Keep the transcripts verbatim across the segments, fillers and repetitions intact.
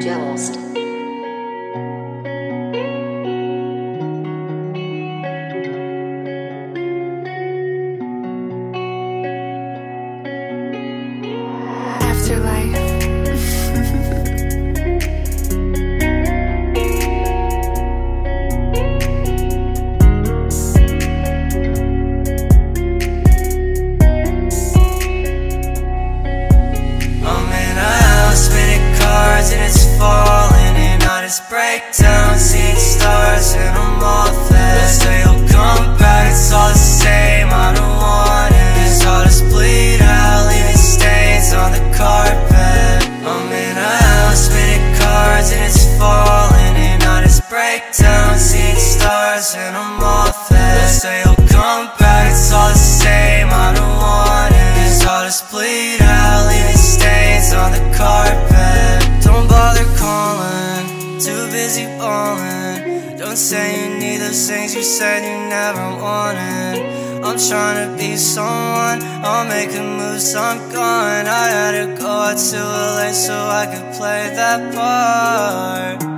Joust. Afterlife. Breakdown, seeing stars and I'm all fed. This day will come back, it's all the same, I don't want it. There's all this bleed out, leaving stains on the carpet. I'm in a house, spinning cards and it's falling in on this breakdown, seeing stars and I'm all fed. This day will come back, it's all the same, I don't want it. There's all this bleed out, leaving stains on the carpet. Don't bother calling, too busy ballin'. Don't say you need those things you said you never wanted. I'm tryna be someone, I'll make a move, so I'm gone. I had to go out too late so I could play that part.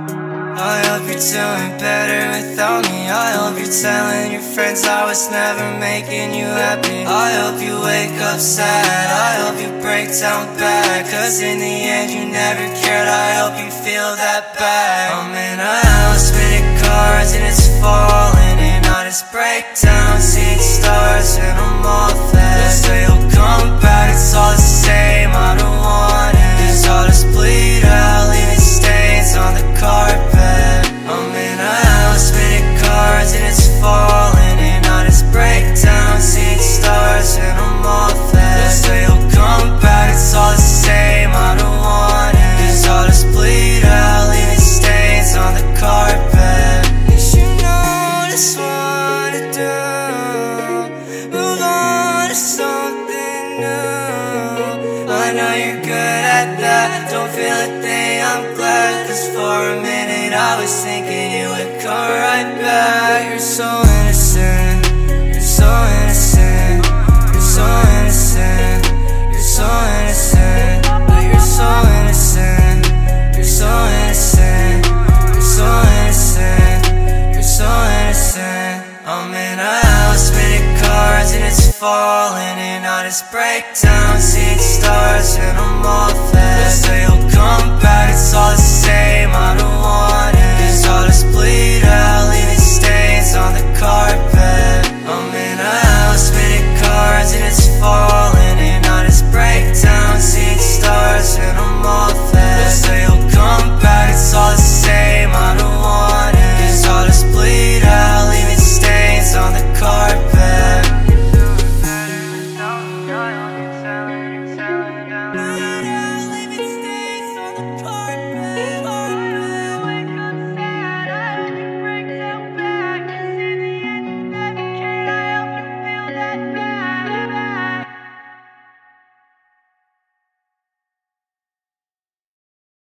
I hope you're doing better without me. I hope you're telling your friends I was never making you happy. I hope you wake up sad, I hope you break down bad, cause in the end you never cared, I hope you feel that bad. I'm in a house, spinning cards and it's falling in on this breakdown, seeing stars and I'm all fed. This day will come back, it's all the same, I don't want it. There's all this bleed out, leaving stains on the carpet. Don't feel a thing, I'm glad, cause for a minute I was thinking you would come right back. You're so